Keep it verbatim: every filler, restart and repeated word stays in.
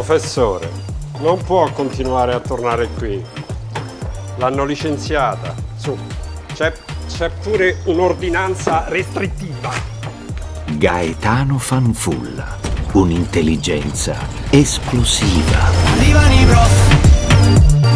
Professore, non può continuare a tornare qui. L'hanno licenziata. Su, c'è c'è pure un'ordinanza restrittiva. Gaetano Fanfulla, un'intelligenza esplosiva. Arrivano i prof.